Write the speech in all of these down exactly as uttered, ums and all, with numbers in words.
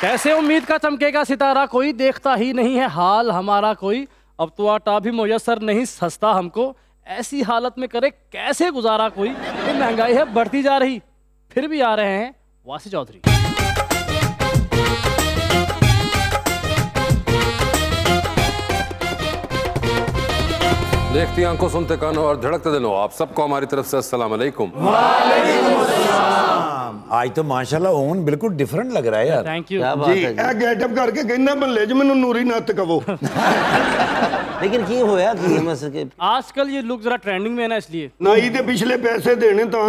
कैसे उम्मीद का चमकेगा सितारा, कोई देखता ही नहीं है हाल हमारा कोई। अब तो आटा भी मुयसर नहीं सस्ता हमको, ऐसी हालत में करे कैसे गुजारा कोई। तो महंगाई है बढ़ती जा रही, फिर भी आ रहे हैं वासी चौधरी। देखती आंखों, सुनते कानों और धड़कते दिलों, आप सबको हमारी तरफ से अस्सलाम वालेकुम। आज तो माशाल्लाह ओन बिल्कुल डिफरेंट लग रहा है यार। Thank you ji. गेटअप करके कहना बल्ले ज मेनू नूरी नात कहो। लेकिन की होया कि आजकल ये लुक जरा ट्रेंडिंग में है ना, इसलिए ना ही तो पिछले पैसे देने तो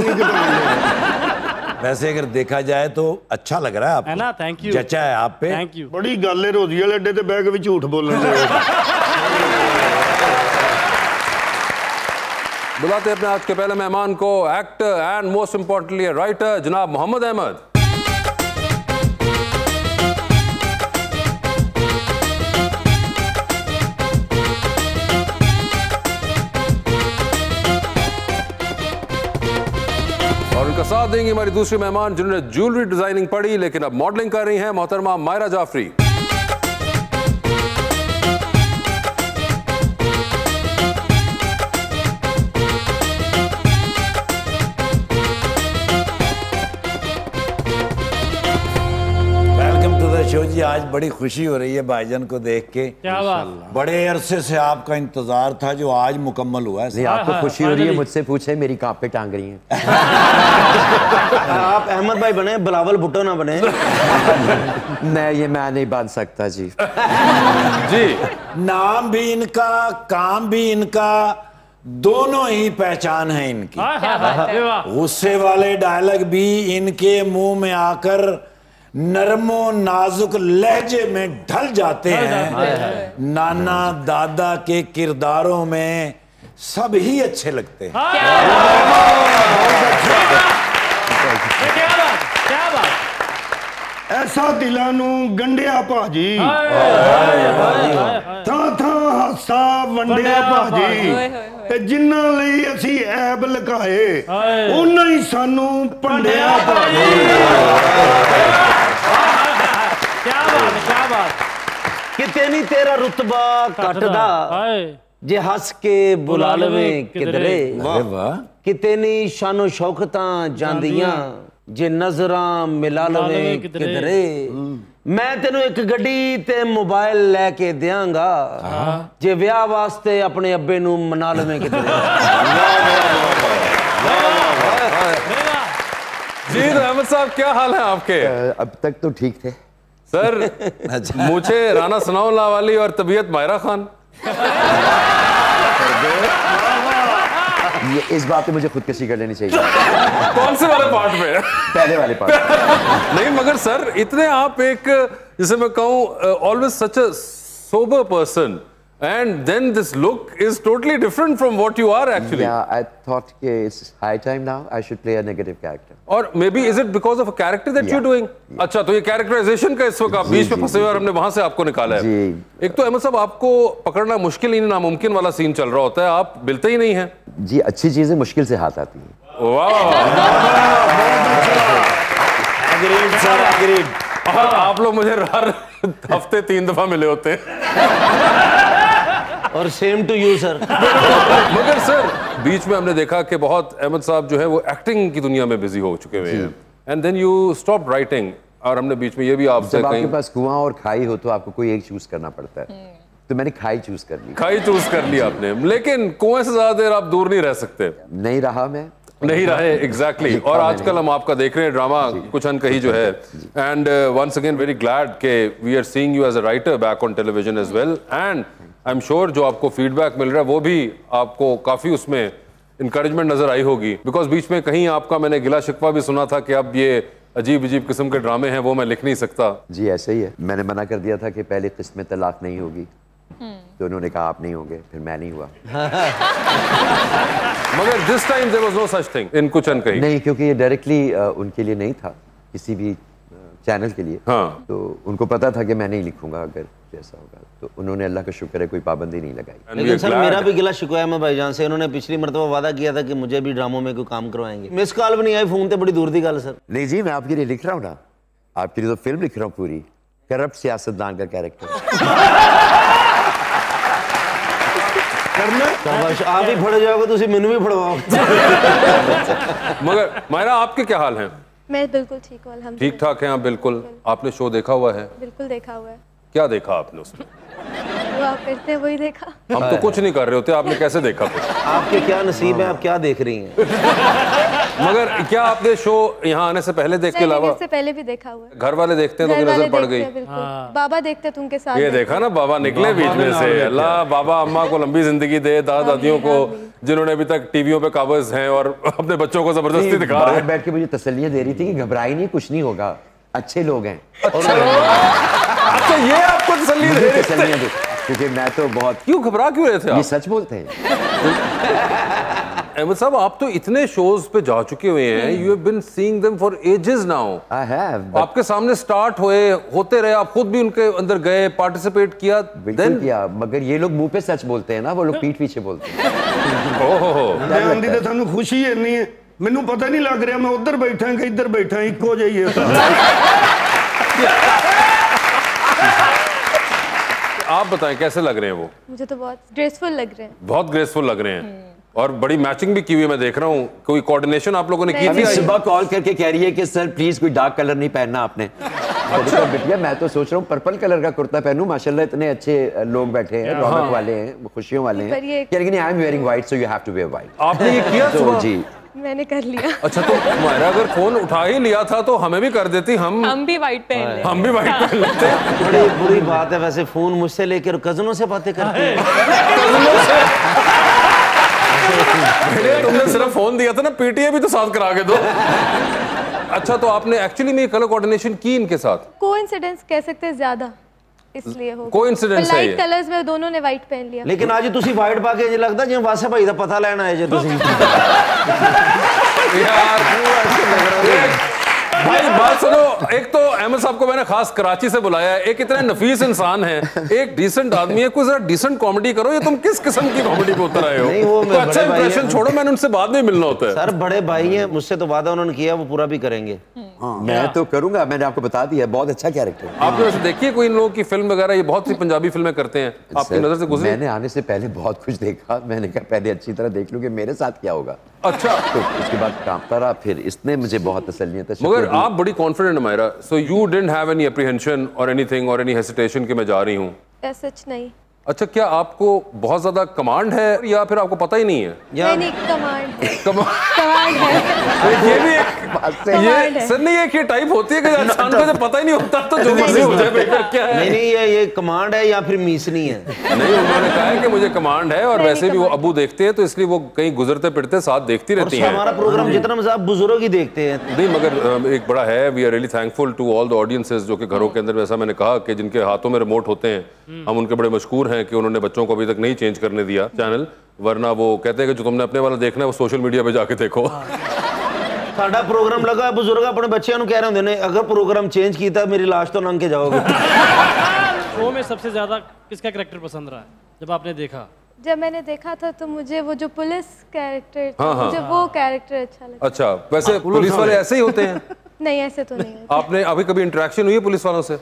वैसे अगर देखा जाए तो अच्छा लग रहा है आपको, है ना। थैंक यू, जचा है आप पे। Thank you. बड़ी गल है, रोजी वाले अड्डे ते बैग भी झूठ बोलने लगे। बुलाते अपने आज के पहले मेहमान को, actor and most importantly writer जनाब मोहम्मद अहमद। और उनका साथ देंगी हमारी दूसरी मेहमान जिन्होंने ज्वेलरी डिजाइनिंग पढ़ी लेकिन अब मॉडलिंग कर रही हैं, मोहतरमा मायरा जाफरी। जी आज बड़ी खुशी हो रही है भाईजान को देख के, क्या बात। बड़े अरसे से आपका इंतजार था जो आज मुकम्मल हुआ है। आपको खुशी हो रही है? मुझसे पूछे मेरी कहाँ पे टांग रही हैं। आप अहमद भाई बने, बिलावल भुट्टो ना बने। नहीं, ये मैं नहीं बांध सकता जी। जी, नाम भी इनका, काम भी इनका, दोनों ही पहचान है इनकी। गुस्से वाले डायलॉग भी इनके मुंह में आकर नरमो नाजुक लहजे में ढल जाते हैं। नाना दादा के किरदारों में सब ही अच्छे लगते हैं। ऐसा दिलानू गंडिया भाजी, था था हासा वंडिया भाजी, जिन्ना लई असी ऐब लगाए उन्ना ही सानू पंडिया। क्या बात, क्या बात। किते नहीं तेरा रुतबा कटदा जे हस के बुला लवे किधरे, किते नहीं शानो शौकता जांदियां जे नजरा मिला लवे किधरे। मैं तेनू एक गड्डी ते मोबाइल लेके देंगा जे विआह वास्ते अपने अब्बे नू मना लवे किधरे। जी अहमद साहब, क्या हाल है आपके? अब तक तो ठीक थे सर। मुझे राणा सनाउल्लाह वाली और तबीयत मायरा खान। ये इस बात पे मुझे खुदकशी कर लेनी चाहिए। कौन से वाले पार्ट में? पहले वाले पार्ट। नहीं मगर सर, इतने आप एक, जिसे मैं कहूँ always such a sober person and then this look is totally different from what you are actually. I thought कि it's high time now I should play a negative character. और maybe is it because of a character that you are doing? अच्छा, तो ये characterisation का इस वक्त आप बीच में फंसे हुए और हमने वहां से आपको निकाला है। एक तो अहमद साहब, आपको पकड़ना मुश्किल ही नामुमकिन वाला सीन चल रहा होता है, आप मिलते ही नहीं है जी। अच्छी चीजें मुश्किल से हाथ आती है। वाह, एग्रीड सर, एग्रीड। और आप लोग मुझे हर हफ्ते तीन दफा मिले होते हैं। और सेम टू यू सर। मगर सर, बीच में हमने देखा कि बहुत अहमद साहब जो है वो एक्टिंग की दुनिया में बिजी हो चुके हुए हैं and then you stop writing. और हमने बीच में ये भी आपसे कहीं, आपके पास कुआं और खाई हो तो आपको कोई एक चूज करना पड़ता है, तो मैंने खाई चूज कर ली। खाई चूज कर ली आपने, लेकिन कुएं से ज्यादा देर आप दूर नहीं रह सकते। नहीं रहा मैं, नहीं रहे। Exactly exactly. और आजकल हम आपका देख रहे हैं ड्रामा कुछ अनकही जो है, and once again very glad के we are seeing you as a writer back on television as well. And I am sure जो आपको फीडबैक मिल रहा है वो भी आपको काफी उसमें इंकरेजमेंट नजर आई होगी, बिकॉज बीच में कहीं आपका मैंने गिला शिकवा भी सुना था कि अब ये अजीब अजीब किस्म के ड्रामे हैं वो मैं लिख नहीं सकता जी। ऐसे ही है, मैंने मना कर दिया था कि पहली किस्त में तलाक नहीं होगी, तो उन्होंने कहा आप नहीं होंगे, फिर मैं नहीं हुआ। मगर this time there was no such thing in Kuch Ankahi. नहीं, क्योंकि ये डायरेक्टली उनके लिए नहीं था, किसी भी चैनल के लिए। हाँ। तो उनको पता था कि मैं नहीं लिखूंगा अगर जैसा होगा, तो उन्होंने अल्लाह का शुक्र है कोई पाबंदी नहीं लगाई। लेकिन सर मेरा भी गिला शिकवा है मैं भाईजान से, उन्होंने पिछली मरतबा वादा किया था कि मुझे भी ड्रामों में कोई काम करवाएंगे। मिस कॉल भी नहीं आई फोन पे, बड़ी दूर की गल सर। नहीं जी, मैं आपके लिए लिख रहा हूँ ना, आपके लिए तो फिल्म लिख रहा हूँ पूरी। करप्ट सियासतदान का कैरेक्टर। आप ही फड़े जाओगे तो मैनू भी फड़वाओ। मगर मायरा आपके क्या हाल हैं? मैं बिल्कुल ठीक हूँ अल्हम्दुलिल्लाह। ठीक ठाक हैं आप? बिल्कुल। आपने शो देखा हुआ है? बिल्कुल देखा हुआ है। क्या देखा आपने उसमें? वो आप करते वही देखा। हम तो कुछ नहीं कर रहे होते, आपने कैसे देखा कुछ? आपके क्या नसीब है, आप क्या देख रही हैं? मगर क्या आपने शो यहाँ आने से पहले देख के अलावा से पहले भी देखा हुआ? घर वाले देखते हैं तो नजर पड़ गई। हाँ। बाबा देखते तुम के साथ। ये देखा ना, बाबा निकले बीच में से। अल्लाह बाबा अम्मा को लंबी जिंदगी दे, दादा दादियों को जिन्होंने अभी तक टीवियों पे काबज हैं और अपने बच्चों को जबरदस्ती दिखा रहे हैं। बैठ के मुझे तसल्लियां दे रही थी कि घबराई नहीं, कुछ नहीं होगा, अच्छे लोग हैं। अच्छा ये आपको तसल्ली दे रही थी? क्योंकि मैं तो बहुत। क्यों घबरा क्यों रहे थे? ये सच बोलते हैं अहमद साहब, आप तो इतने शोज पे जा चुके हुए हैं। You have been seeing them for ages now. I have. आपके सामने स्टार्ट हुए, होते रहे, आप खुद भी उनके अंदर गए, पार्टिसिपेट किया, देन किया। मगर ये लोग मुंह पे सच बोलते हैं ना, वो लोग पीठ पीछे बोलते हैं। ओहो मैं थानू खुशी है नहीं है, मेनू पता नहीं लग रहा मैं उधर बैठा कि इधर बैठा, इको जाइए। आप बताएं कैसे लग रहे हैं वो? मुझे तो बहुत ग्रेसफुल लग रहे हैं। बहुत ग्रेसफुल लग रहे हैं और बड़ी मैचिंग भी की हुई है, मैं देख रहा हूँ। कोई कोऑर्डिनेशन आप लोगों ने की थी? सुबह कॉल करके कह रही है कि सर प्लीज कोई डार्क कलर नहीं पहनना आपने। अच्छा बिटिया मैं तो सोच रहा हूँ पर्पल कलर का कुर्ता पहनूं, माशाल्लाह इतने अच्छे लोग बैठे हैं, रौनक वाले हैं, खुशियों वाले हैं। लेकिन I am wearing white so you have to wear white. आपने ये किया सुबह? जी मैंने कर लिया। अच्छा तो मायरा अगर फोन उठा ही लिया था तो हमें भी कर देती, हम हम भी वाइट पहन लेते। हम भी वाइट पहन लेते। बड़ी बुरी बात है वैसे, फोन मुझसे लेकर कजनों से बातें करते हैं। तुमने सिर्फ फोन दिया था ना, पीटीए भी तो साथ करा के दो। अच्छा तो आपने एक्चुअली में कलर कोऑर्डिनेशन की इनके साथ? कोइंसिडेंस कह सकते हैं, ज्यादा इसलिए हो कोइंसिडेंस है। लाइट कलर्स में दोनों ने व्हाइट पहन लिया। लेकिन आज तुसी व्हाइट पा के जे लगदा जे वासे भाई दा पता लेना है जे तुसी। यार भाई बात सुनो, एक तो अहमद साहब को मैंने खास कराची से बुलाया है, एक इतने नफीस इंसान है, एक डिसेंट आदमी है, कोई जरा डिसेंट कॉमेडी करो। ये तुम किस किस्म की कॉमेडी को उतर आए हो? नहीं वो तो अच्छा इंप्रेशन छोड़ो, मैंने उनसे बाद में मिलना होता है। सर बड़े भाई हैं, मुझसे तो वादा उन्होंने किया वो पूरा भी करेंगे। हाँ, मैं तो करूंगा, मैंने आपको बता दिया बहुत अच्छा कैरेक्टर। आपने वैसे देखिए कोई इन लोगों की फिल्म वगैरह? ये बहुत सी पंजाबी फिल्में करते हैं, आपकी नजर से गुजरी? मैंने आने से पहले बहुत कुछ देखा, मैंने कहा पहले अच्छी तरह देख लूँ कि मेरे साथ क्या होगा। अच्छा तो उसके बाद कांपता रहा, फिर इसने मुझे बहुत तसल्ली था। मगर आप बड़ी कॉन्फिडेंट है Maira, so you didn't have any apprehension और एनीथिंग और एनी हेसिटेशन कि मैं जा रही हूँ? ऐसा कुछ नहीं। अच्छा क्या आपको बहुत ज्यादा कमांड है या फिर आपको पता ही नहीं है? या नहीं, कमांड है। कमांड है। ये भी एक ये सर नहीं है कि टाइप होती है कि इंसान को जब पता ही नहीं होता तो जो मर्जी हो जाए। क्या है? नहीं नहीं ये ये कमांड है या फिर मीसनी है? नहीं उन्होंने कहा है कि मुझे कमांड है और वैसे भी वो अबू देखते हैं तो इसलिए वो कहीं गुजरते फिरते साथ देखती रहती है। हमारा प्रोग्राम जितना मजा आप बुजुर्ग ही देखते हैं। नहीं मगर एक बड़ा है, we are really thankful to all the audiences जो कि घरों के अंदर, वैसा मैंने कहा कि जिनके हाथों में रिमोट होते हैं, हम उनके बड़े मशहूर हैं कि उन्होंने बच्चों को अभी तक नहीं चेंज करने दिया चैनल, वरना वो कहते हैं कि जो तुमने अपने वाला देखना है वो सोशल मीडिया पे जाके देखो। साडा प्रोग्राम लगा, बुजुर्ग अपने बच्चों को कह रहे होंगे अगर प्रोग्राम चेंज किया मेरी लाश तो लंघ के जाओगे। शो में सबसे ज्यादा किसका कैरेक्टर पसंद रहा है जब आपने देखा? जब मैंने देखा था तो मुझे वो जो पुलिस कैरेक्टर था, हाँ, मुझे हाँ, वो कैरेक्टर अच्छा लगा। अच्छा वैसे पुलिस वाले ऐसे ही होते हैं? नहीं ऐसे तो नहीं। आपने अभी कभी इंटरेक्शन हुई है पुलिस वालों से?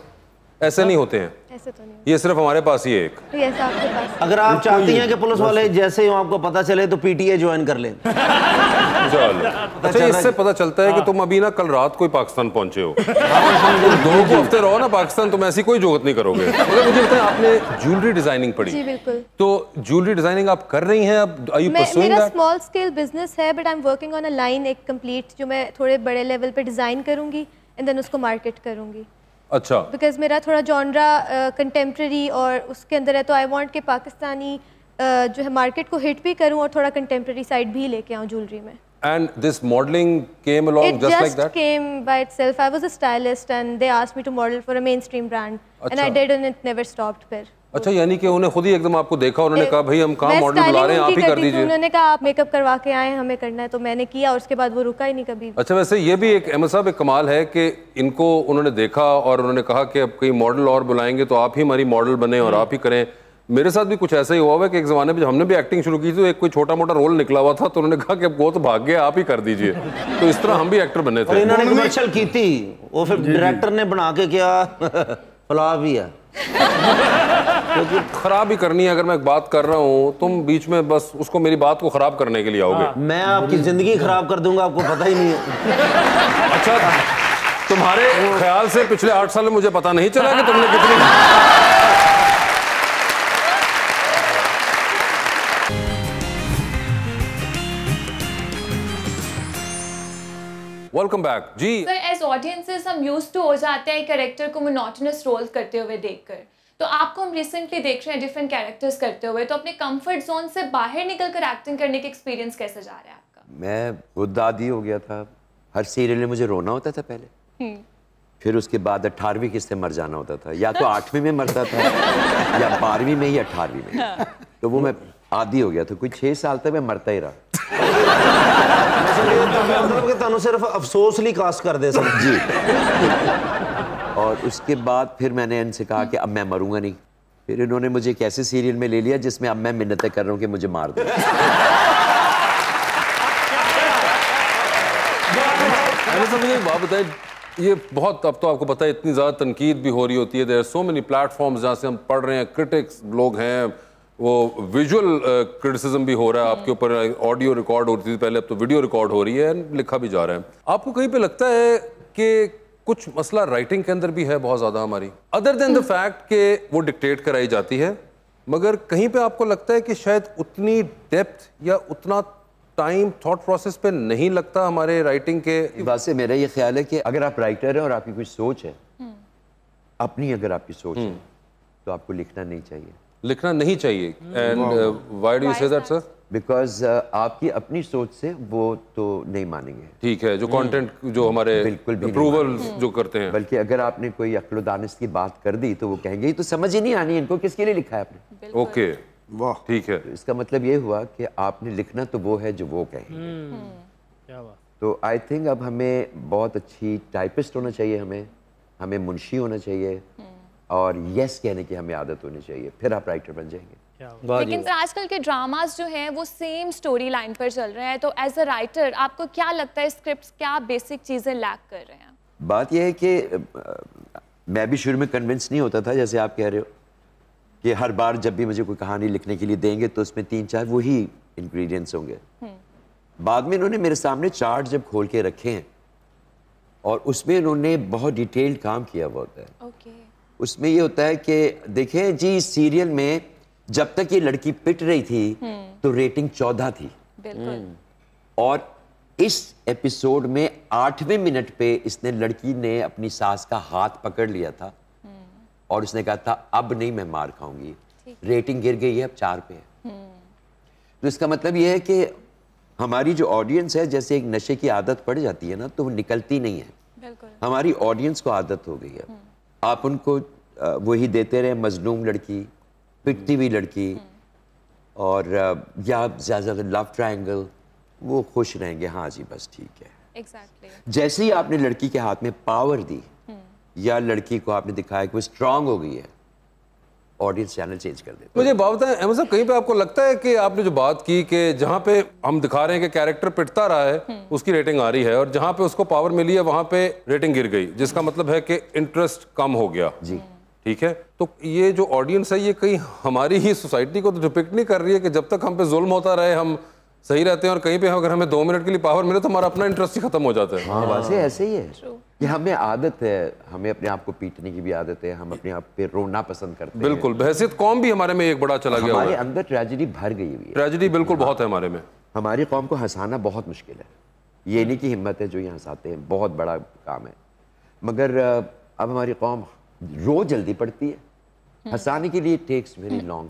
ऐसे नहीं होते हैं, ऐसे तो नहीं। ये सिर्फ हमारे पास ही एक yes, आपके पास। अगर आप चाहती हैं कि पुलिस वाले जैसे ही आपको पता चले तो पीटीए ज्वाइन कर लें। अच्छा इससे पता चलता है कि तुम अभी ना कल रात को ही पाकिस्तान पहुंचे हो। दो हफ्ते रहो ना पाकिस्तान, तुम ऐसी कोई जोगत नहीं करोगे। मगर मुझे बताएं आपने ज्वेलरी डिजाइनिंग पढ़ी? जी बिल्कुल। तो ज्वेलरी डिजाइनिंग आप कर रही हैं अब? I you pursuing that? मेरा स्मॉल स्केल बिजनेस है but I am working on a line, एक कंप्लीट जो मैं थोड़े बड़े लेवल पे डिजाइन करूंगी एंड देन उसको मार्केट करूंगी। अच्छा बिकॉज मेरा थोड़ा जॉनरा कंटेम्प्रेरी uh, और उसके अंदर है तो आई वांट कि पाकिस्तानी uh, जो है मार्केट को हिट भी करूं और थोड़ा कंटेम्प्रेरी साइड भी लेके आऊं ज्वेलरी में। And this modelling came along just like that? It just came by itself. I was a stylist and they asked me to model for a mainstream brand and I did and it never stopped. फिर अच्छा यानी कि उन्हें खुद ही एकदम आपको देखा, उन्होंने कहा भाई हम कहाँ मॉडल बुला रहे हैं आप ही कर दीजिए? उन्होंने कहा आप मेकअप करवा के आए हैं, हमें करना है, तो मैंने किया और उसके बाद वो रुका ही नहीं कभी। अच्छा वैसे ये भी एक अहमद साहब एक कमाल है कि इनको उन्होंने देखा और उन्होंने कहा कि अब कहीं मॉडल और बुलाएंगे तो आप ही हमारी मॉडल बने और आप ही करें। मेरे साथ भी कुछ ऐसा ही हुआ हुआ है कि एक जमाने में जब हमने भी एक्टिंग शुरू की थी तो एक कोई छोटा मोटा रोल निकला हुआ था तो उन्होंने कहा कि अब वो तो भाग गया आप ही कर दीजिए, तो इस तरह हम भी एक्टर बने थे। इन्होंने कमर्शियल की थी वो, फिर डायरेक्टर ने बना के किया फलाव ही है क्योंकि खराब ही करनी है। अगर मैं एक बात कर रहा हूँ तुम बीच में बस उसको मेरी बात को खराब करने के लिए आओगे। मैं आपकी जिंदगी खराब कर दूंगा, आपको पता ही नहीं है। अच्छा तुम्हारे ख्याल से पिछले आठ साल में मुझे पता नहीं चला कि तुमने कितनी। Welcome back. जी। Sir, as audiences हम used to हो जाते हैं कैरेक्टर को monotonous रोल करते हुए देखकर, तो आपको हम recently देख रहे हैं different characters करते हुए, तो अपने comfort zone से बाहर निकलकर एक्टिंग करने के experience कैसा जा रहा है आपका? मैं खुद आदी हो गया था। हर सीरियल में मुझे रोना होता था पहले, फिर उसके बाद अठारहवीं किस्त मर जाना होता था, या तो आठवीं में मरता था या बारहवीं में या अठारहवीं में। तो वो मैं आदी हो गया था, कोई छः साल तक मैं मरता ही रहा। तानों सिर्फ अफसोस ली कास्ट कर दे सब जी। और उसके बाद फिर मैंने इनसे कहा कि अब मैं मरूंगा नहीं, फिर इन्होंने मुझे एक ऐसे सीरियल में ले लिया जिसमें अब मैं मिन्नतें कर रहा हूँ कि मुझे मार दो। बात बताए ये बहुत, अब तो आपको पता है इतनी ज़्यादा तनकीद भी हो रही होती है, देयर सो मेनी प्लेटफॉर्म्स जहाँ से हम पढ़ रहे हैं, क्रिटिक्स लोग हैं, वो विजुअल क्रिटिसिज्म भी हो रहा है आपके ऊपर, ऑडियो रिकॉर्ड होती थी पहले, अब तो वीडियो रिकॉर्ड हो रही है, लिखा भी जा रहा है। आपको कहीं पे लगता है कि कुछ मसला राइटिंग के अंदर भी है बहुत ज़्यादा हमारी, अदर देन द फैक्ट कि वो डिक्टेट कराई जाती है, मगर कहीं पे आपको लगता है कि शायद उतनी डेप्थ या उतना टाइम थॉट प्रोसेस पे नहीं लगता हमारे राइटिंग के? बात से मेरा ये ख्याल है कि अगर आप राइटर हैं और आपकी कुछ सोच है अपनी, अगर आपकी सोच है तो आपको लिखना नहीं चाहिए, लिखना नहीं चाहिए। And why do you say that sir? Because आपकी अपनी सोच से वो तो नहीं मानेंगे, ठीक है, जो कंटेंट जो हमारे अप्रूवल जो करते हैं, बल्कि अगर आपने कोई अक्ल दानिश की बात कर दी तो वो कहेंगे ये तो समझ ही नहीं आनी इनको, किसके लिए लिखा है आपने। ओके वाह ठीक है, इसका मतलब ये हुआ कि आपने लिखना तो वो है जो वो कहेंगे। तो आई थिंक अब हमें बहुत अच्छी टाइपिस्ट होना चाहिए, हमें हमें मुंशी होना चाहिए और यस कहने की हमें आदत होनी चाहिए, फिर आप राइटर बन जाएंगे। लेकिन सर आजकल के ड्रामास जो हैं वो सेम स्टोरी लाइन पर चल रहे हैं, तो एज अ राइटर आपको क्या लगता है स्क्रिप्ट्स क्या बेसिक चीज़ें लैक कर रहे हैं? बात यह है कि मैं भी शुरू में कन्विंस नहीं होता था, जैसे आप कह रहे हो कि हर बार जब भी मुझे कोई कहानी लिखने के लिए देंगे तो उसमें तीन चार वही इंग्रेडिएंट्स होंगे। बाद में इन्होंने मेरे सामने चार्ट जब खोल के रखे हैं और उसमें इन्होंने बहुत डिटेल्ड काम किया हुआ होता है। उसमें ये होता है कि देखें जी सीरियल में जब तक ये लड़की पिट रही थी तो रेटिंग चौदह थी, और इस एपिसोड में आठवें मिनट पे इसने लड़की ने अपनी सास का हाथ पकड़ लिया था और उसने कहा था अब नहीं मैं मार खाऊंगी, रेटिंग गिर गई है अब चार पे है। तो इसका मतलब ये है कि हमारी जो ऑडियंस है जैसे एक नशे की आदत पड़ जाती है ना तो वो निकलती नहीं है, हमारी ऑडियंस को आदत हो गई है। आप उनको वही देते रहे, मजलूम लड़की, पिटती हुई लड़की, और या ज्यादा लव ट्रायंगल, वो खुश रहेंगे, हाँ जी बस ठीक है। exactly. जैसे ही आपने लड़की के हाथ में पावर दी या लड़की को आपने दिखाया कि वो स्ट्रांग हो गई है, ऑडियंस चैनल चेंज कर देते। मुझे बात बताएं अहमद साहब, कहीं पे आपको लगता है कि आपने जो बात की कि जहाँ पे हम दिखा रहे हैं कि कैरेक्टर पिटता रहा है उसकी रेटिंग आ रही है, और जहाँ पे उसको पावर मिली है वहाँ पे रेटिंग गिर गई, जिसका मतलब है कि इंटरेस्ट कम हो गया जी, ठीक है। तो ये जो ऑडियंस है ये कहीं हमारी ही सोसाइटी को तो डिपिक्ट नहीं कर रही है कि जब तक हम पे जुल्म होता रहे हम सही रहते हैं, और कहीं पे अगर हमें दो मिनट के लिए पावर मिले तो हमारा अपना इंटरेस्ट ही खत्म हो जाता है। हाँ, ऐसे ही है, ये हमें आदत है, हमें अपने आप को पीटने की भी आदत है, हम अपने आप पे रोना पसंद करते हैं। बिल्कुल, बहसियत कौम भी हमारे में एक बड़ा चला गया, हमारे अंदर ट्रेजेडी भर गई हुई है। ट्रेजेडी बिल्कुल बहुत है हमारे में। हमारी कौम को हंसाना बहुत मुश्किल है, ये नहीं की हिम्मत है जो ये हंसाते हैं, बहुत बड़ा काम है, मगर अब हमारी कौम रो जल्दी पड़ती है, हंसाने के लिए टेक्स वेरी लॉन्ग।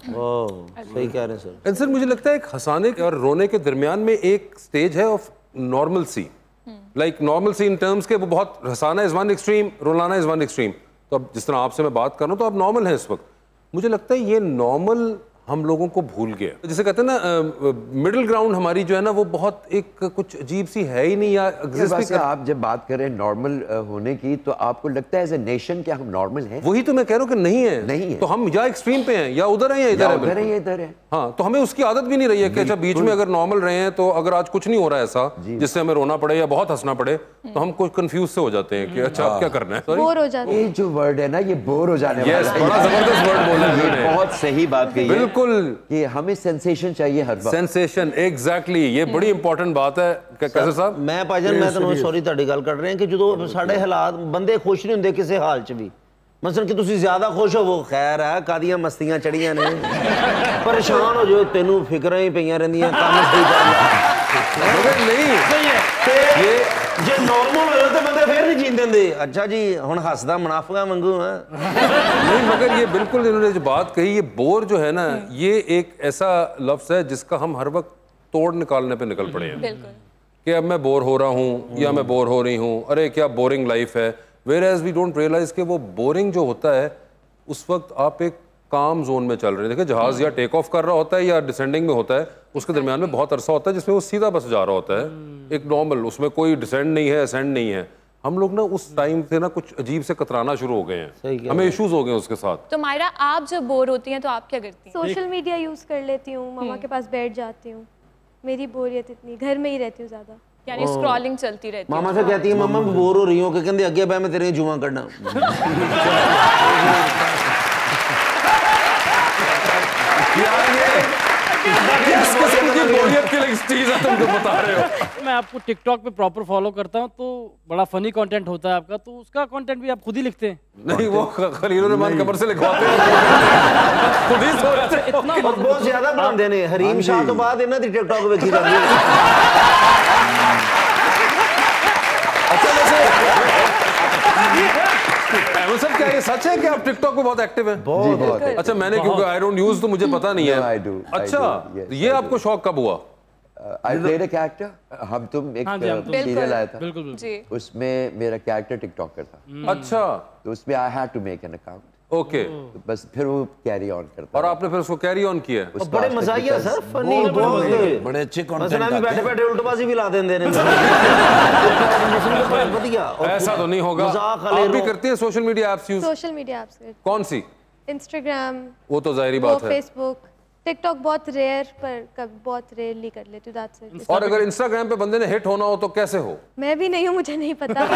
सही कह रहे हैं सर। सर मुझे लगता है एक हंसाने और रोने के दरमियान में एक स्टेज है of normalcy, like normalcy in terms के वो बहुत हंसाना इज वन एक्सट्रीम, रोलाना इज वन एक्सट्रीम, तो अब जिस तरह आपसे मैं बात कर रहा हूँ तो आप नॉर्मल हैं इस वक्त। मुझे लगता है ये नॉर्मल हम लोगों को भूल गया। जैसे कहते हैं ना मिडिल ग्राउंड हमारी जो है ना वो बहुत एक कुछ अजीब सी है ही नहीं या एग्जिस्ट भी कर... आप जब बात करें नॉर्मल होने की तो आपको लगता है एज ए नेशन क्या हम नॉर्मल हैं? वही तो मैं कह रहा हूँ कि नहीं है, नहीं है। तो हम या एक्सट्रीम पे हैं या उधर हैं या इधर है, उधर है या इधर है। हाँ, तो हमें उसकी आदत भी नहीं रही है कि अच्छा बीच में अगर नॉर्मल रहे हैं तो अगर आज कुछ नहीं हो रहा है ऐसा जिससे हमें रोना पड़े या बहुत हंसना पड़े तो हम कुछ कंफ्यूज से हो जाते हैं कि अच्छा आप क्या करना है, बोर हो जाते हैं। ये जो वर्ड है ना ये बोर हो जाने वाला है, बड़ा जबरदस्त वर्ड बोला है, बहुत सही बात कही है कि हमें सेंसेशन चाहिए हर बार। सेंसेशन एग्जैक्टली exactly, ये बड़ी इंपॉर्टेंट बात है। कैसे साहब मैं भाजन मैं तो सॉरी ਤੁਹਾਡੀ ਗੱਲ कर रहे हैं कि जो साढ़े हालात बंदे खुश नहीं होंगे किसी हाल च भी मसलन कि तुसी ज्यादा खुश हो वो खैर है कादियां मस्तियां चढ़ियां ने परेशान हो जो तेनू फिक्रां ही पईयां रहंदियां काम दी गल नहीं सही है ते ये जे नॉर्मल हो तो बंदे फिर नहीं जींदे ने। अच्छा जी हुण हसदा मुनाफिका वांगू है नहीं, मगर ये बिल्कुल इन्होंने जो बात कही ये बोर जो है ना ये एक ऐसा लफ्ज़ है जिसका हम हर वक्त तोड़ निकालने पे निकल पड़े हैं कि अब मैं बोर हो रहा हूँ या मैं बोर हो रही हूँ, अरे क्या बोरिंग लाइफ है। Whereas we don't realise कि वो बोरिंग जो होता है उस वक्त आप एक काम जोन में चल रहे हैं। देखिए जहाज या टेक ऑफ कर रहा होता है या डिसेंडिंग में होता है उसके दरमियान में बहुत अरसा होता है जिसमें वो सीधा बस जा रहा होता है एक नॉर्मल, उसमें कोई डिसेंड नहीं है असेंड नहीं है। हम लोग ना उस टाइम से ना कुछ अजीब से कतराना शुरू हो गए हैं, हमें इश्यूज हो गए उसके साथ। तो मायरा आप जब बोर होती हैं तो आप क्या करती हैं? सोशल मीडिया यूज कर लेती हूँ, मामा के पास बैठ जाती हूँ, मेरी बोरियत इतनी घर में ही रहती हूँ ज्यादा यानी स्क्रॉलिंग चलती रहती है। मामा से कहती है मामा मैं बोर हो रही हूँ कहते अगे बह मैं तेरे जुआ करना मैं आपको टिकटॉक पे प्रॉपर फॉलो करता हूँ तो बड़ा फनी कंटेंट होता है आपका, तो उसका कंटेंट भी आप खुद ही लिखते हैं? नहीं वो खलीलुर रहमान कमर से लिखवाते हैं खुद ही सोचते हैं इतना बहुत ज्यादा बनाते ने हरीम शाह तो बाद इन्हां दी टिकटॉक वेखी जाती है। सर क्या ये सच है कि आप टिकटॉक पे बहुत एक्टिव हैं? बहुत, बहुत अच्छा मैंने क्योंकि आई डोंट यूज तो मुझे पता नहीं है। I do, I अच्छा do, yes, ये I आपको शौक कब हुआ? आई प्लेड अ कैरेक्टर हम तुम एक सीरियल आया था बिल्कुल बिल्कुल उसमें मेरा कैरेक्टर टिकटॉकर था। अच्छा तो उसमें I had to make an account okay okay. तो बस फिर वो कैरी ऑन करता और आपने फिर उसको कैरी ऑन किया और बड़े मजाकिया सर फनी बोलते बड़े अच्छे कंटेंट आते हैं बैठे-बैठे उल्टबाजी भी ला देंगे बढ़िया। ऐसा तो नहीं होगा आप भी करते हैं social media apps use? Social media apps कौन सी? इंस्टाग्राम वो तो जाहिर बात है, फेसबुक, टिकटॉक बहुत रेयर पर बहुत रेयरली कर लेती हूँ। और अगर इंस्टाग्राम पे बंदे ने हिट होना हो तो कैसे हो? मैं भी नहीं हूँ मुझे नहीं पता।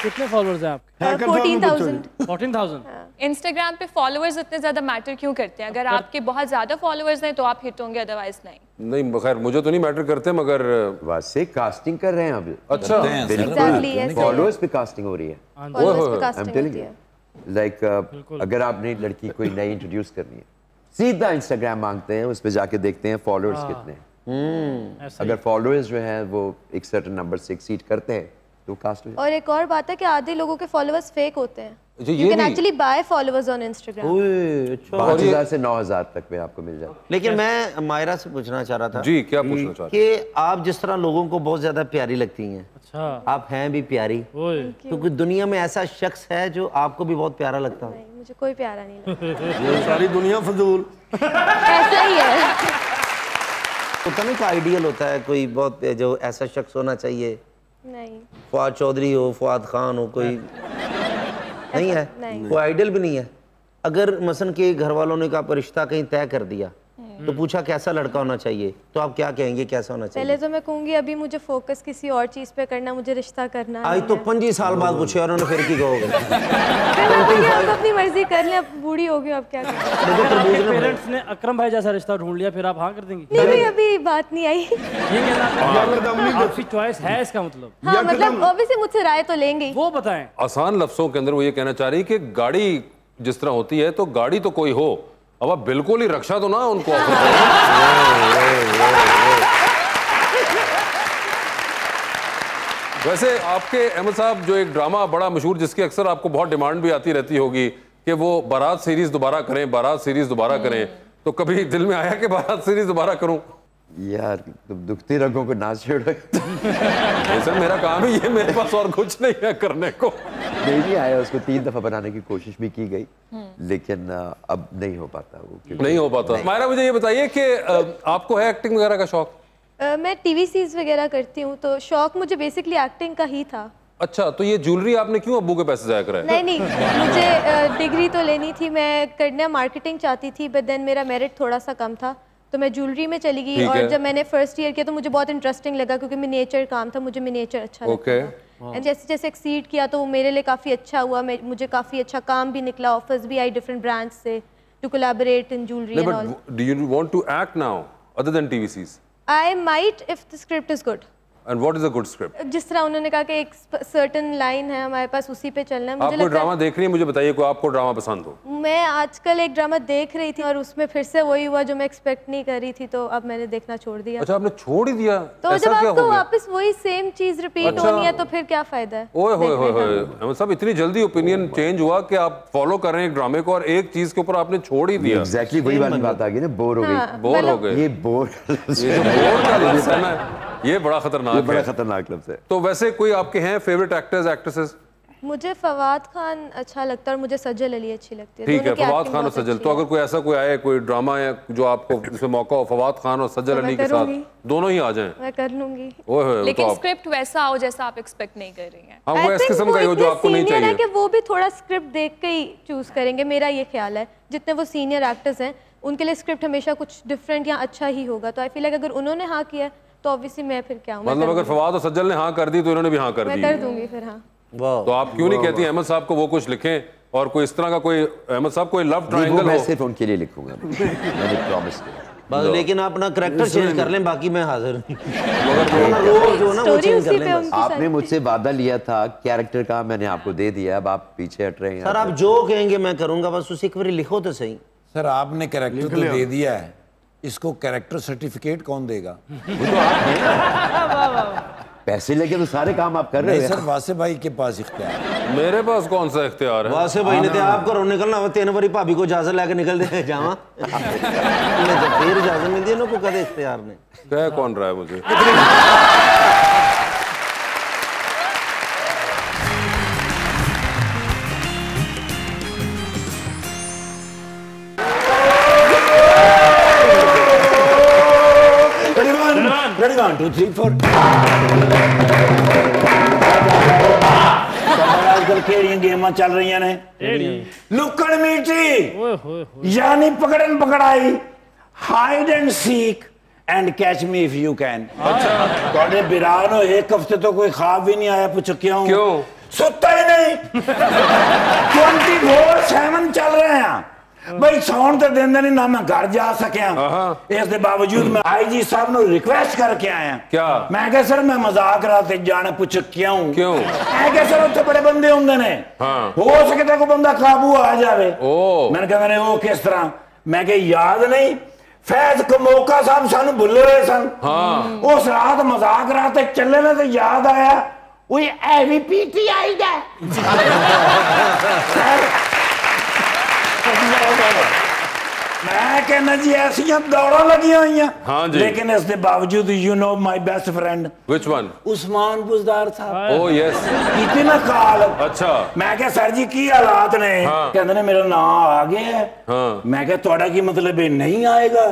कितने फॉलोअर्स हैं आपके? चौदह हज़ार। चौदह हज़ार। इंस्टाग्राम पे फॉलोअर्स इतने ज्यादा मैटर क्यों करते हैं? अगर आपके बहुत ज्यादा फॉलोअर्स हैं तो आप हिट होंगे अदरवाइज नहीं। नहीं खैर मुझे तो नहीं मैटर करते मगर वासे कास्टिंग कर रहे हैं अभी। अच्छा बिल्कुल फॉलोअर्स पे कास्टिंग हो रही है, फॉलोअर्स पे कास्टिंग हो रही है। लाइक अगर आपने लड़की कोई नई इंट्रोड्यूस करनी है सीधा इंस्टाग्राम मांगते हैं उस पे जाके देखते हैं फॉलोअर्स कितने हैं। अगर फॉलोअर्स जो है वो एक सर्टेन नंबर से एक्सीड करते हैं तो कास्ट। और एक और बात है कि आधे लोगों के फॉलोअर्स फेक होते हैं। You can actually buy followers on Instagram। पाँच हज़ार से नौ हज़ार तक में आपको मिल जाए। लेकिन yes. मैं मायरा से पूछना चाह रहा था जी क्या पूछना चाह रहे हैं कि आप जिस तरह लोगों को बहुत ज्यादा प्यारी लगती हैं अच्छा आप हैं भी प्यारी क्योंकि तो दुनिया में ऐसा शख्स है जो आपको भी बहुत प्यारा लगता है? मुझे कोई प्यारा नहीं लगता, सारी दुनिया फजूल ऐसा ही है। पता नहीं क्या आइडियल होता है कोई बहुत जो ऐसा शख्स होना चाहिए? नहीं फवाद चौधरी हो फवाद खान हो कोई नहीं है नहीं। कोई आइडल भी नहीं है। अगर मसन के घर वालों ने आपका रिश्ता कहीं तय कर दिया तो पूछा कैसा लड़का होना चाहिए तो आप क्या कहेंगे कैसा होना चाहिए? पहले तो मैं कहूंगी अभी मुझे फोकस किसी और चीज पे करना, मुझे रिश्ता करना आज तो पंजी साल बाद पूछे और उन्होंने फिर की कहोगे आप अपनी मर्जी कर ले आप बूढ़ी हो गई आप क्या करेंगे? पेरेंट्स ने अकरम भाई जैसा रिश्ता ढूंढ लिया फिर आप हाँ कर देंगे? नहीं अभी बात नहीं आई है इसका मतलब ऑब्वियसली मुझसे राय तो लेंगे वो बताएं। आसान लफ्जों के अंदर वो ये कहना चाह रही कि गाड़ी जिस तरह होती है तो गाड़ी तो कोई हो अब आप बिल्कुल ही रक्षा तो ना उनको ये, ये, ये, ये। वैसे आपके अहमद साहब जो एक ड्रामा बड़ा मशहूर जिसकी अक्सर आपको बहुत डिमांड भी आती रहती होगी कि वो बारात सीरीज दोबारा करें बारात सीरीज दोबारा करें, तो कभी दिल में आया कि बारात सीरीज दोबारा करूं? यार तुम दुखती रंगों को ना छेड़ो। ऐसा मेरा काम है, ये मेरे पास और कुछ नहीं है करने को। नहीं नहीं आया, उसको तीन दफा बनाने की कोशिश भी की गई लेकिन अब नहीं हो पाता वो, नहीं हो पाता। मायरा मुझे ये बताइए कि आपको है एक्टिंग वगैरह का शौक? आ, मैं टीवी सीरीज वगैरह करती हूँ तो शौक मुझे बेसिकली एक्टिंग का ही था। अच्छा, तो ये ज्वेलरी आपने क्यों अब्बू के पैसे जाया कराया? नहीं नहीं मुझे डिग्री तो लेनी थी, मैं करना मार्केटिंग चाहती थी बट देन मेरा मेरिट थोड़ा सा कम था तो मैं ज्वेलरी में चली गई। और जब मैंने फर्स्ट ईयर किया तो मुझे बहुत इंटरेस्टिंग लगा क्योंकि मिनिएचर काम था, मुझे मिनिएचर अच्छा okay. लगा। एंड जैसे जैसे एक्सीड किया तो मेरे लिए काफ़ी अच्छा हुआ, मुझे काफ़ी अच्छा काम भी निकला, ऑफर्स भी आई डिफरेंट ब्रांड्स से to collaborate in jewellery and all. Do you want to act now other than TV series? I might if the script is good. And what is a good script? जिस तरह उन्होंने कहा कि एक certain line है हमारे पास, उसी पे चलना है। मुझे आपको ड्रामा देख रही है, मुझे बताइए को आपको ड्रामा पसंद हो? मैं आजकल एक ड्रामा देख रही थी और उसमें फिर से वही हुआ जो मैं एक्सपेक्ट नहीं कर रही थी तो अब मैंने देखना छोड़ दिया। अच्छा, आपने छोड़ ही दिया? तो जब आपको वापस वही सेम चीज रिपीट होनी है तो फिर क्या फायदा है? ओए होए होए, सब इतनी जल्दी ओपिनियन चेंज हुआ कि आप फॉलो कर रहे हैं एक ड्रामे को और एक चीज के ऊपर आपने छोड़ ही दिया। एग्जैक्टली वही वाली बात आ गई ना, बोर हो गई। बोर हो गए, ये बोर ये बड़ा खतरनाक, ये बड़ा खतरनाक लफ्ज़ है। तो वैसे कोई आपके हैं फेवरेट एक्टर्स एक्ट्रेसेस? मुझे फवाद खान अच्छा लगता है और मुझे सजल अली अच्छी लगती है। ठीक है, फवाद खान और सजल। तो अगर कोई ऐसा कोई आए कोई ड्रामा है जो आपको जिसमें मौका हो फवाद खान और सजल अली के साथ, दोनों ही आ जाएं। मैं कर लूंगी लेकिन स्क्रिप्ट वैसा हो जैसा आप एक्सपेक्ट नहीं कर रही हैं। हां, वो इस किस्म का हो जो आपको नहीं चाहिए कि वो भी थोड़ा स्क्रिप्ट देख के ही चूज करेंगे, मेरा ये ख्याल है। जितने वो सीनियर एक्टर्स हैं उनके लिए स्क्रिप्ट हमेशा कुछ डिफरेंट या अच्छा ही होगा तो आई फील लाइक अगर उन्होंने हाँ किया तो ऑब्वियसली मैं फिर क्या हूं। मतलब अगर फवाद और सज्जल ने हाँ कर दी तो इन्होंने भी हाँ कर दी, मैं कर दूंगी फिर हाँ। तो आप क्यों नहीं कहती अहमद साहब को वो कुछ लिखें और कोई इस तरह का कोई अहमद साहब कोई लव ट्रायंगल हो? मैं सिर्फ उनके लिए लिखूंगा, मैंने प्रॉमिस किया बस। लेकिन आप ना करैक्टर चेंज कर लें, बाकी मैं हाजिर हूं। आपने मुझसे वादा लिया था, कैरेक्टर का मैंने आपको दे दिया, अब आप पीछे हट रहे हैं। सर आप जो कहेंगे मैं करूंगा, बस उसी एक बार लिखो तो सही। सर आपने कैरेक्टर तो दे दिया है, इसको कैरेक्टर सर्टिफिकेट कौन देगा? वो तो आप हैं ना, पैसे लेके तो सारे काम आप कर रहे हैं। सर वासिफ भाई के पास इख्तियार है, मेरे पास कौन सा इख्तियार है? वासिफ भाई ने तो आपको रोने निकलना हो तीन बारी भाभी को इजाजत लेके निकल दे जावा फिर इजाजत मिलती है ना को कदे इख्तियार ने कह कौन रहा है मुझे। One, two, three, four. आजकल खेल गेम चल रही है ने लुकड़ मीटी यानी पकड़न पकड़ाई, hide and seek and catch me if you can. अच्छा बिरान हो, एक हफ्ते तो कोई ख्वाब भी नहीं आया, पूछो क्यों? क्यों सुता ही नहीं? ट्वेंटी फोर सेवन चल रहे हैं भाई, सौन तो देंदे नहीं ना, मैं घर जा सकिया इसके बावजूद मैं आई जी साहब ने रिक्वेस्ट करके आया। क्या मैं कहा सर मैं मजाक रात जाने पूछ क्यों क्यों? मैं कहा सर उसे बड़े बंदे होंगे ने हाँ। हो सकता कोई बंदा काबू आ जाए। मैंने कहा मैंने वो किस तरह? मैं कहा याद नहीं फैज कमोका साहब सानू भुले हुए सन हाँ। उस रात मजाक रात चले ने तो याद आया वो एवी पी टी आई गए। मैं कहना जी ऐसी दौड़ा लगी हुई हैं हाँ जी, लेकिन इसके बावजूद you know my best friend which one Usman Buzdar साहब ओह यस इतना काल। अच्छा मैं कहा सर जी की हालात ने हाँ। कहते ने मेरा नाम आ गया है हाँ। मैं कहा तोड़ा की मतलब नहीं आएगा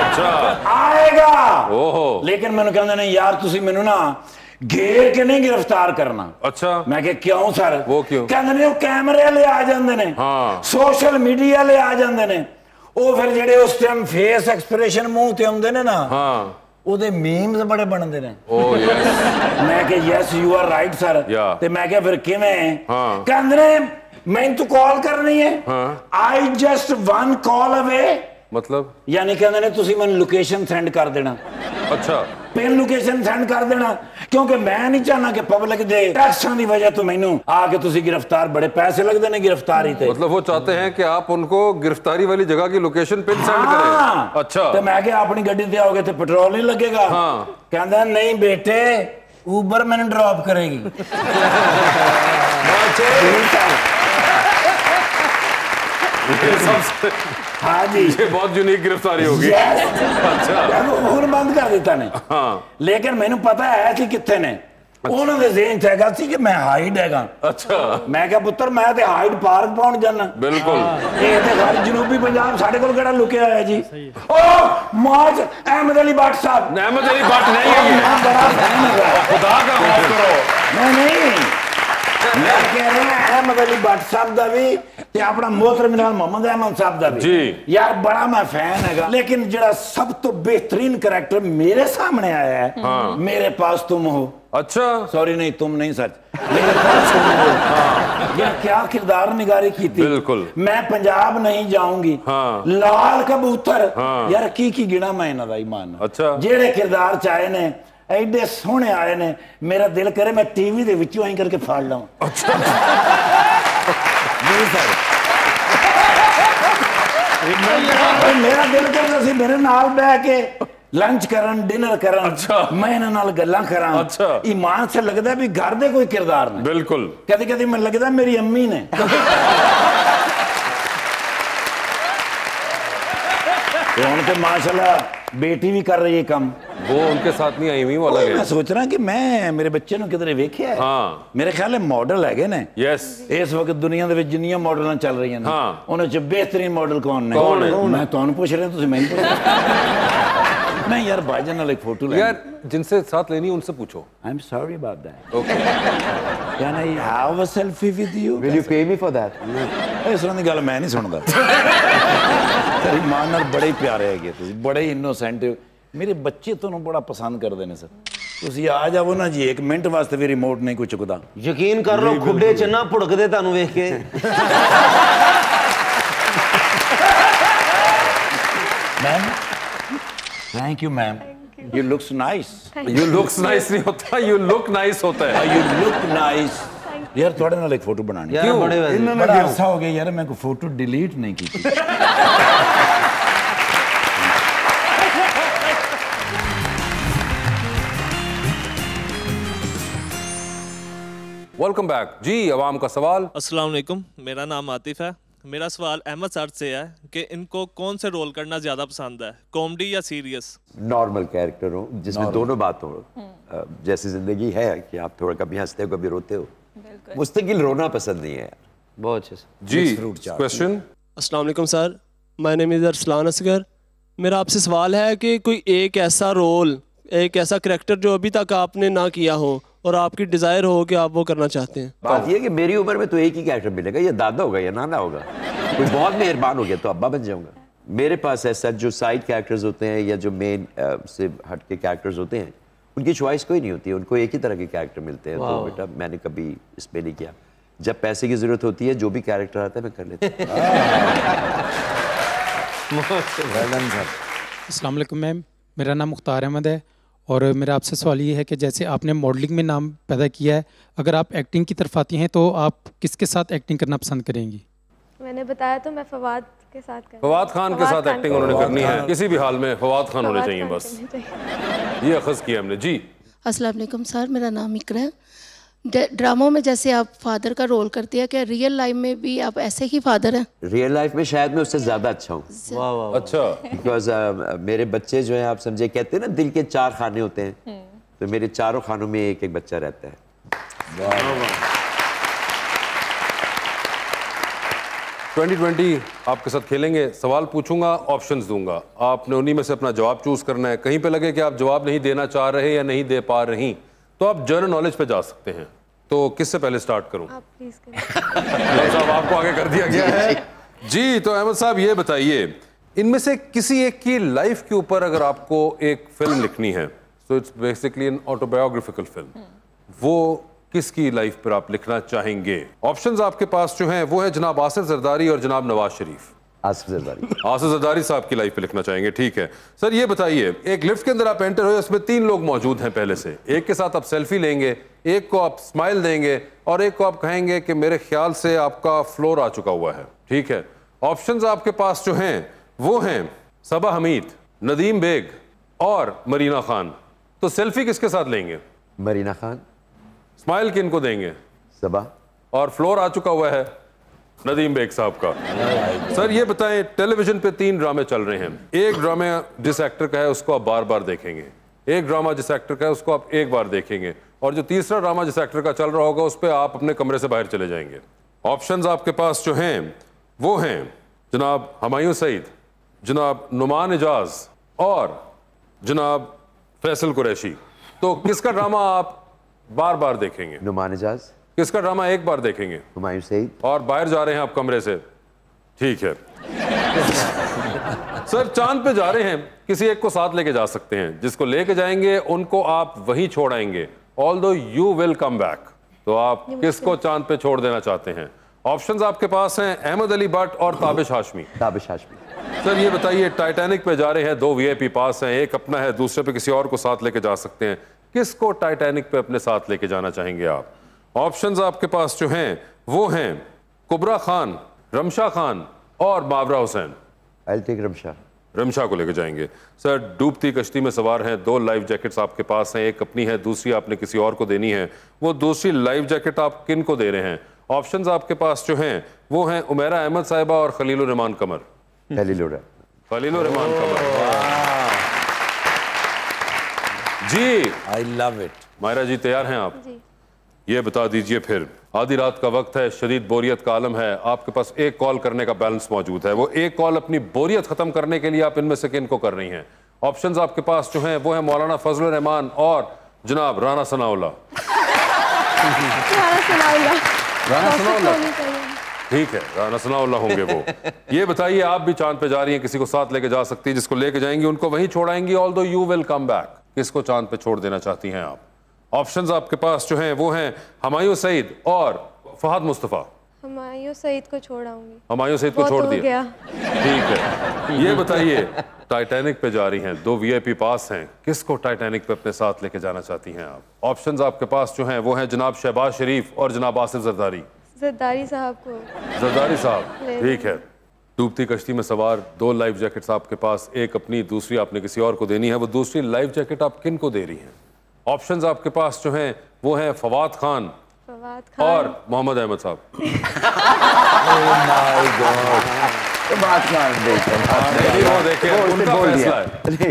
अच्छा आएगा ओहो लेकिन मैंने कहते ने यार तुसी मेनू ना घेर के नहीं गिरफ्तार करना। अच्छा मैं क्या क्यों सर? वो क्यों? कहते कैमरे ले आ जाते ने हाँ। सोशल मीडिया ले आ जाते ने वो फिर जेडे उस टाइम फेस एक्सप्रेशन मुंह ते आउंदे ने ना हाँ। ओदे मीम्स बड़े बनते ने ओह यस मैं क्या yes you are right sir ते मैं क्या फिर किवें कहते मैंने तू कॉल करनी है I just one call away मतलब यानी कहते ने तुसी मैनूं लोकेशन सेंड कर देना। अच्छा पेन लोकेशन सेंड कर देना क्योंकि मैं नहीं चाहना कि पब्लिक दे एक्शन की वजह तो मैनू आके तुसी गिरफ्तार बड़े पैसे लगते हैं गिरफ्तारी ते। मतलब वो चाहते हैं कि आप उनको गिरफ्तारी वाली जगह की लोकेशन पिन सेंड करें। अच्छा तो मैं क्या अपनी गाड़ी ते आओगे तो पेट्रोल नहीं लगेगा हाँ। कहता नहीं बेटे ऊबर मैंने ड्रॉप करेगी सबसे हाँ जी, ये बहुत यूनिक गिरफ्तारी होगी। अच्छा, फोन बंद कर देता नहीं। हाँ। लेकिन मैनू पता है कि कितने ने उन्होंने जेहन च हैगा सी कि मैं हाइड हैगा। अच्छा, मैं क्या पुत्र मैं ते हाइड पार्क पहुंच जाना। बिल्कुल, ये ते सारे जनूबी पंजाब साडे कोल केड़ा लुकिया है जी। ओ मौज अहमद अली बट साहब, अहमद अली बट नहीं है, मैं बड़ा फैन हूं, खुदा का खौफ करो। नहीं नहीं, मैं कह रहा हूं अहमद अली बट साहब दा भी ते अपना मोहतरम जनाब मोहम्मद अहमद साहब दा भी जी यार बड़ा मैं फैन हैगा। लेकिन जेड़ा सब तो बेहतरीन कैरेक्टर मेरे सामने आया है मेरे पास तुम हो। अच्छा, सॉरी नहीं तुम नहीं सच, हाँ। ये क्या किरदार निगारी की थी। बिल्कुल, मैं पंजाब नहीं जाऊंगी, हाँ। लाल कबूतर, हाँ। यार की की गिना मैं इन्हां दा ईमान। अच्छा, जेड़े किरदार चाहे ने एडे सोहने आए ने, मेरा दिल करे मैं टीवी दे विचों आई करके फाड़ लाऊं। अच्छा जी सर, मेरा दिल करदा सी मेरे नाल बैठ के लंच करन, डिनर करन। अच्छा, मैं इन्हां नाल गल्लां करां। अच्छा, ईमान से लगदा भी घर दे कोई किरदार ने। बिल्कुल, कदी कदी मैं लगदा मेरी अम्मी ने। हुण ते माशाल्लाह बेटी भी कर रही है कम, वो उनके साथ नहीं आई हुई वो अलग है। मैं सोच रहा कि मैं मेरे बच्चे नु किधरे वेखिया है। हाँ, मेरे ख्याल है मॉडल हैगे ने। यस, इस वक्त दुनिया दे विच जिन्नियां मॉडलां चल रही हैं, हां, उन्हां च बेहतरीन मॉडल कौन ने? मैं तुहानू पूछ रहा, तुसीं मैनू पूछ रहे। नहीं यार, भाईजान वाले फोटो ले यार, जिनसे साथ लेनी उनसे पूछो। I am sorry about that. Okay, can I have a selfie with you? Will you pay me for that? इस तरह की गल मैं नहीं सुनदा। तेरी मां नाल बड़े प्यारे हैगे तुसी, बड़े इनोसेंट। मेरे बच्चे तुहानू बड़ा पसंद करदे ने सर। तुसी आ जाओ ना जी, एक मिनट वास्ते भी रिमोट नहीं कोई चुकदा। यकीन कर लो, खुड्डे च ना भुड़कदे तुहानू वेख के। Thank you, ma'am. Thank you. You looks nice. Thank you. You looks nice नहीं होता, you look nice होता है। You look nice. यार थोड़े ना एक फोटो बनानी। यार बड़े इन्होंने बड़ा अच्छा हो गया यार, मैं को फोटो डिलीट नहीं की थी। Welcome back. जी, आवाम का सवाल। अस्सलाम वालेकुम, मेरा नाम आतिफ है। मेरा सवाल अहमद सर से है कि इनको कौन से रोल करना ज्यादा पसंद है, कॉमेडी या सीरियस? नॉर्मल कैरेक्टर हो जिसमें दोनों बात हो, जैसी जिंदगी है कि आप थोड़ा कभी हंसते हो कभी रोते हो। मुस्तकिल रोना पसंद नहीं है। बहुत अच्छे से जी, क्वेश्चन। अस्सलाम वालेकुम sir, my name is Arsalan Asghar. मेरा आपसे सवाल है कि कोई एक ऐसा रोल, एक ऐसा कैरेक्टर जो अभी तक आपने ना किया हो और आपकी डिजायर हो कि आप वो करना चाहते हैं। बात ये है कि मेरी उम्र में तो एक ही कैरेक्टर मिलेगा, या दादा होगा या नाना होगा। कोई बहुत मेहरबान हो गया तो अब्बा बन जाऊंगा। मेरे पास ऐसा जो साइड कैरेक्टर्स होते हैं या जो मेन से हट के कैरेक्टर्स होते हैं, उनकी चॉइस कोई नहीं होती है, उनको एक ही तरह के कैरेक्टर मिलते हैं। तो बेटा मैंने कभी इस पर नहीं किया। जब पैसे की जरूरत होती है जो भी कैरेक्टर आता है मैं कर लेता हूँ। मैम, मेरा नाम मुख्तार अहमद है और मेरा आपसे सवाल ये है कि जैसे आपने मॉडलिंग में नाम पैदा किया है, अगर आप एक्टिंग की तरफ आती हैं तो आप किसके साथ एक्टिंग करना पसंद करेंगी? मैंने बताया तो मैं फवाद के साथ करूंगी। फवाद खान के साथ एक्टिंग उन्होंने करनी है, किसी भी हाल में फवाद खान होने चाहिए बस। ये अखज़ किया हमने जी। अस्सलाम वालेकुम सर, मेरा नाम इकरा है। ड्रामों में जैसे आप फादर का रोल करते हैं, क्या रियल लाइफ में भी आप ऐसे ही फादर हैं? रियल लाइफ में शायद मैं उससे ज्यादा अच्छा हूँ। वाह वाह, अच्छा। बिकॉज uh, मेरे बच्चे जो हैं, आप समझे, कहते हैं ना दिल के चार खाने होते हैं, तो मेरे चारों खानों में एक एक बच्चा रहता है। ट्वेंटी ट्वेंटी आपके साथ खेलेंगे। सवाल पूछूंगा, ऑप्शंस दूंगा, आपने उन्हीं में से अपना जवाब चूज करना है। कहीं पे लगे कि आप जवाब नहीं देना चाह रहे या नहीं दे पा रही तो आप जनरल नॉलेज पे जा सकते हैं। तो किससे पहले स्टार्ट करूं? आप प्लीज करें। साहब आपको आगे कर दिया गया है जी। तो अहमद साहब, ये बताइए, इनमें से किसी एक की लाइफ के ऊपर अगर आपको एक फिल्म लिखनी है, so it's basically an autobiographical film, वो किसकी लाइफ पर आप लिखना चाहेंगे? ऑप्शंस आपके पास जो हैं वो है जनाब आसिफ जरदारी और जनाब नवाज शरीफ। आसिफ जरदारी। आसिफ जरदारी साहब की लाइफ पे लिखना चाहेंगे, ठीक है। सर ये बताइए, एक लिफ्ट के अंदर आप एंटर हो, इसमें तीन लोग मौजूद हैं पहले से, एक के साथ आप सेल्फी लेंगे, एक को आप स्माइल देंगे और एक को आप कहेंगे कि मेरे ख्याल से आपका फ्लोर आ चुका हुआ है, ठीक है। ऑप्शंस आपके पास जो हैं वो हैं सबा हमीद, नदीम बेग और मरीना खान। तो सेल्फी किसके साथ लेंगे? मरीना खान। स्माइल किनको देंगे? सबा। और फ्लोर आ चुका हुआ है? नदीम बेग साहब का। सर ये बताएं, टेलीविजन पे तीन ड्रामे चल रहे हैं, एक ड्रामे जिस एक्टर का है उसको आप बार बार देखेंगे, एक ड्रामा जिस एक्टर का है उसको आप एक बार देखेंगे, और जो तीसरा ड्रामा जिस एक्टर का चल रहा होगा उस पर आप अपने कमरे से बाहर चले जाएंगे। ऑप्शंस आपके पास जो हैं वो हैं जनाब हुमायूं सईद, जनाब नुमान एजाज और जनाब फैसल कुरैशी। तो किसका ड्रामा आप बार बार देखेंगे? नुमान एजाज। किसका ड्रामा एक बार देखेंगे? हुमायूं सईद। और बाहर जा रहे हैं आप कमरे से, ठीक है। सर चांद पे जा रहे हैं, किसी एक को साथ लेके जा सकते हैं, जिसको लेके जाएंगे उनको आप वहीं छोड़ आएंगे, although you will come back. तो आप किसको चांद पे छोड़ देना चाहते हैं? ऑप्शंस आपके पास हैं अहमद अली बट और ताबिश हाशमी। ताबिश हाशमी। सर ये बताइए, टाइटैनिक पे जा रहे हैं, दो वीआईपी पास हैं, एक अपना है, दूसरे पे किसी और को साथ लेके जा सकते हैं, किसको टाइटैनिक पे अपने साथ लेके जाना चाहेंगे आप? ऑप्शंस आपके पास जो हैं वो हैं कुबरा खान, रमशा खान और बाबरा हुसैन। I take Ramsha. रमशा को लेके जाएंगे। सर डूबती कश्ती में सवार हैं, दो लाइफ जैकेट्स आपके पास हैं, एक अपनी है, दूसरी आपने किसी और को देनी है, वो दूसरी लाइफ जैकेट आप किन को दे रहे हैं? ऑप्शंस आपके पास जो हैं वो हैं उमैरा अहमद साहिबा और Khalilur Rahman Qamar. Khalilur Khalilur Rahman Qamar ji. I love it. Myra ji तैयार हैं आप? जी। ये बता दीजिए फिर, आधी रात का वक्त है, शदीद बोरियत का आलम है, आपके पास एक कॉल करने का बैलेंस मौजूद है, वो एक कॉल अपनी बोरियत खत्म करने के लिए आप इनमें से किन को कर रही हैं? ऑप्शंस आपके पास जो हैं वो हैं मौलाना फजल रहमान और जनाब राना सनाउल्लाह। राना सनाउल्लाह, ठीक है, राना सनाउल्लाह होंगे वो। ये बताइए, आप भी चांद पे जा रही हैं, किसी को साथ लेके जा सकती है, जिसको लेके जाएंगी उनको वहीं छोड़ाएंगी, although you will come back, किसको चांद पे छोड़ देना चाहती हैं आप? ऑप्शंस आपके पास जो हैं वो हैं हुमायूं सईद और फहद मुस्तफा। हुमायूं सईद को छोड़ाऊंगी। हुमायूं सईद को छोड़ दिया, ठीक है। ये बताइए, टाइटैनिक पे जा रही हैं, दो वीआईपी पास हैं, किसको टाइटैनिक पे अपने साथ लेके जाना चाहती हैं आप? ऑप्शंस आपके पास जो हैं वो हैं जनाब शहबाज शरीफ और जनाब आसिफ जरदारी। जरदारी साहब को। जरदारी साहब, ठीक है। डूबती कश्ती में सवार, दो लाइफ जैकेट्स आपके पास, एक अपनी, दूसरी आपने किसी और को देनी है, वो दूसरी लाइफ जैकेट आप किन को दे रही हैं? ऑप्शंस आपके पास जो हैं वो हैं फवाद खान, फवाद खान और मोहम्मद अहमद साहब।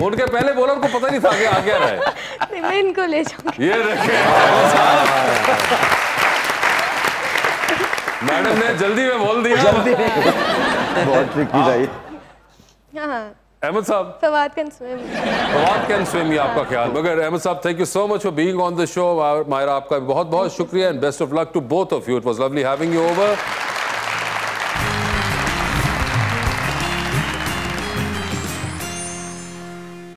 उनके पहले बोला, उनको पता नहीं था कि आ क्या रहा है। मैं इनको ले जाऊंगी। ये मैडम ने जल्दी में बोल दिया, जल्दी बहुत ट्रिकी रही। अहमद साहब, Fawad can swim. Fawad can swim, ये आपका ख्याल। मगर अहमद साहब, thank you so much for being on the show. Myra, आपका बहुत बहुत शुक्रिया and best of luck to both of you. It was lovely having you over.